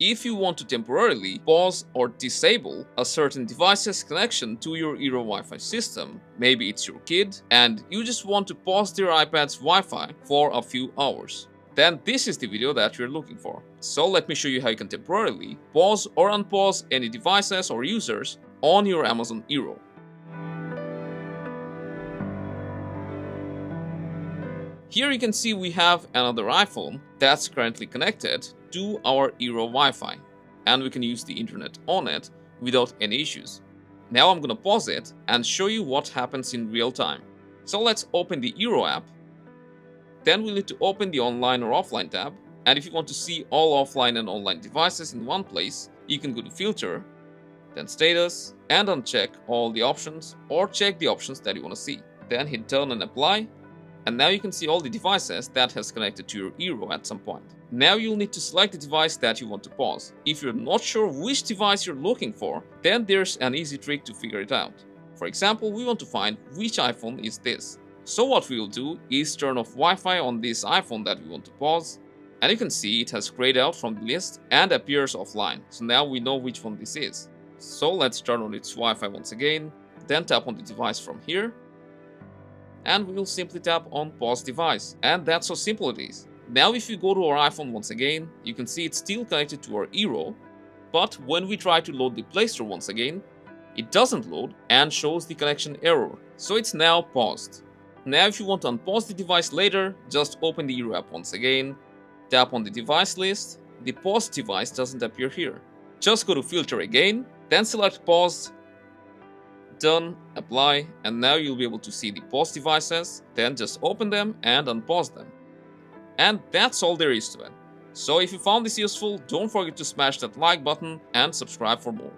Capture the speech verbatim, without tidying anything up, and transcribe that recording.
If you want to temporarily pause or disable a certain device's connection to your Eero Wi-Fi system, maybe it's your kid and you just want to pause their iPad's Wi-Fi for a few hours, then this is the video that you're looking for. So let me show you how you can temporarily pause or unpause any devices or users on your Amazon Eero. Here you can see we have another iPhone that's currently connected to our Eero Wi-Fi, and we can use the internet on it without any issues. Now I'm gonna pause it and show you what happens in real time. So let's open the Eero app, then we'll need to open the online or offline tab, and if you want to see all offline and online devices in one place, you can go to filter, then status, and uncheck all the options or check the options that you wanna see. Then hit done and apply, and now you can see all the devices that has connected to your Eero at some point. Now you'll need to select the device that you want to pause. If you're not sure which device you're looking for, then there's an easy trick to figure it out. For example, we want to find which iPhone is this. So what we'll do is turn off Wi-Fi on this iPhone that we want to pause, and you can see it has grayed out from the list and appears offline. So now we know which one this is. So let's turn on its Wi-Fi once again, then tap on the device from here, and we will simply tap on pause device, and that's how simple it is. Now if you go to our iPhone once again, you can see it's still connected to our Eero, but when we try to load the Play Store once again, it doesn't load and shows the connection error, so it's now paused. Now if you want to unpause the device later, just open the Eero app once again, tap on the device list, the paused device doesn't appear here. Just go to filter again, then select paused, done, apply, and now you'll be able to see the paused devices, then just open them and unpause them. And that's all there is to it. So if you found this useful, don't forget to smash that like button and subscribe for more.